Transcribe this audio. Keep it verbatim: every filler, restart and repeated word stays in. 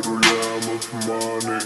for the love of money.